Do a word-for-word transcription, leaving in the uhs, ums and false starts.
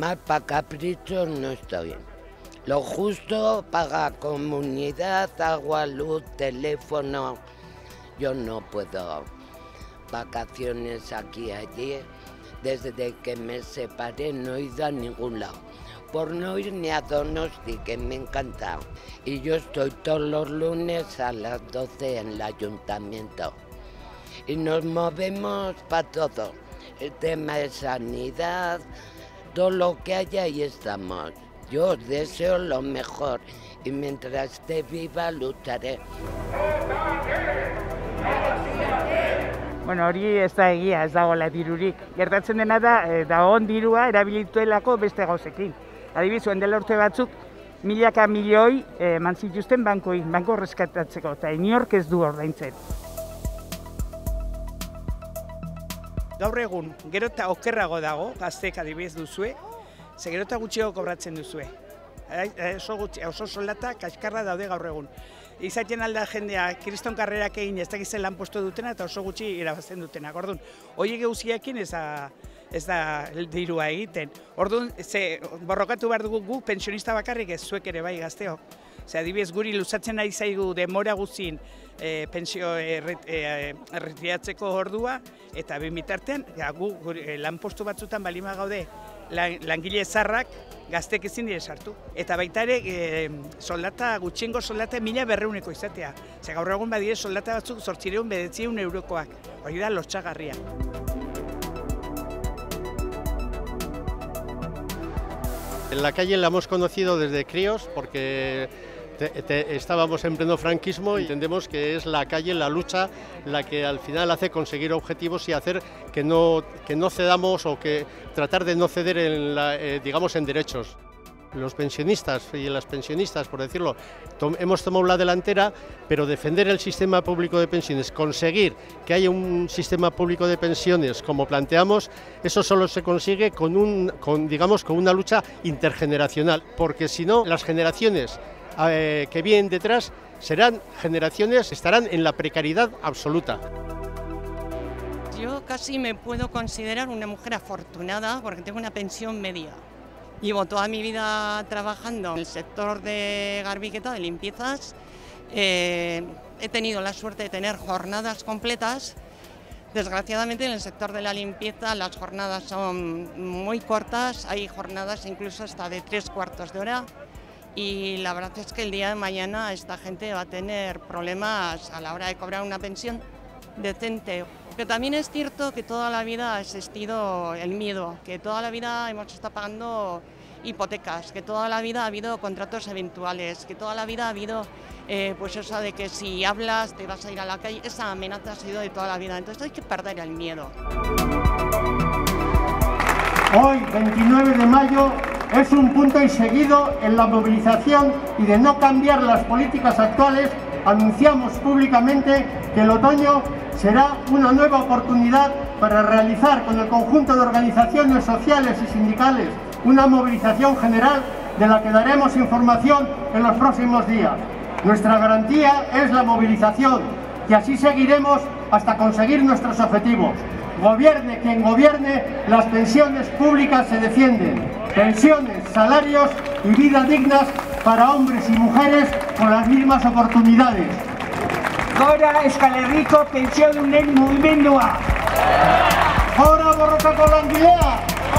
más para caprichos no está bien. Lo justo para comunidad, agua, luz, teléfono. Yo no puedo vacaciones aquí allí. Desde que me separé no he ido a ningún lado. Por no ir ni a Donosti, que me encanta. Y yo estoy todos los lunes a las doce en el ayuntamiento. Y nos movemos para todo. El tema de sanidad, todo lo que haya, ahí estamos. Yo os deseo lo mejor y mientras esté viva lucharé. Bueno, hori ez da egia, ez dagoela dirurik. Gertatzen dena da, dagoen dirua erabilituelako beste gauzekin. Adibidez, dela urte batzuk, milaka milioi eman zituzten bankoi, banko erreskatatzeko, eta inork ez du ordaintzen. Gaur egun, gero eta okerrago dago, gaztek adibidez duzue, ze gero eta gutxiago kobratzen duzue. Oso soldata kaskarra daude gaur egun. Izaten alda jendea, kriston karrerak egin ez dakizen lan postu dutena eta oso gutxi irabazten dutena. Orduan, horiek guztiekin ez da dirua egiten. Orduan, borrokatu behar dugu gu pensionista bakarrik ez, zuek ere bai gazteok. Adibidez, guri luzatzen ari zaigu demora guzin pensio erretiratzeko ordua eta bimitartean, gu lan postu batzutan balima gaude. Langile zarrak gaztek ezin dire sartu. Eta baita ere soldata, gutxiengo soldata mila berreuneko izatea. Ze gaur egun badire soldata batzuk zortzireun bedetzireun eurokoak. Hori da lotxagarria. En la calle la hemos conocido desde críos porque estábamos en pleno franquismo y entendemos que es la calle, la lucha, la que al final hace conseguir objetivos y hacer que no, que no cedamos o que tratar de no ceder en, la, eh, digamos, en derechos. Los pensionistas y las pensionistas, por decirlo, tom- hemos tomado la delantera, pero defender el sistema público de pensiones, conseguir que haya un sistema público de pensiones como planteamos, eso solo se consigue con, un, con, digamos, con una lucha intergeneracional, porque si no, las generaciones Eh, que vienen detrás serán generaciones, estarán en la precariedad absoluta. Yo casi me puedo considerar una mujer afortunada porque tengo una pensión media. Llevo toda mi vida trabajando en el sector de garbiqueta, de limpiezas. Eh, he tenido la suerte de tener jornadas completas. Desgraciadamente en el sector de la limpieza las jornadas son muy cortas, hay jornadas incluso hasta de tres cuartos de hora. Y la verdad es que el día de mañana esta gente va a tener problemas a la hora de cobrar una pensión decente. Pero también es cierto que toda la vida ha existido el miedo, que toda la vida hemos estado pagando hipotecas, que toda la vida ha habido contratos eventuales, que toda la vida ha habido eh, pues eso de que si hablas te vas a ir a la calle. Esa amenaza ha sido de toda la vida, entonces hay que perder el miedo. Hoy, veintinueve de mayo, es un punto y seguido en la movilización y de no cambiar las políticas actuales, anunciamos públicamente que el otoño será una nueva oportunidad para realizar con el conjunto de organizaciones sociales y sindicales una movilización general de la que daremos información en los próximos días. Nuestra garantía es la movilización y así seguiremos hasta conseguir nuestros objetivos. Gobierne quien gobierne, las pensiones públicas se defienden. Pensiones, salarios y vida dignas para hombres y mujeres con las mismas oportunidades. Gora Euskal Herriko pentsiodunen mugimendua. Gora borrokako langilea.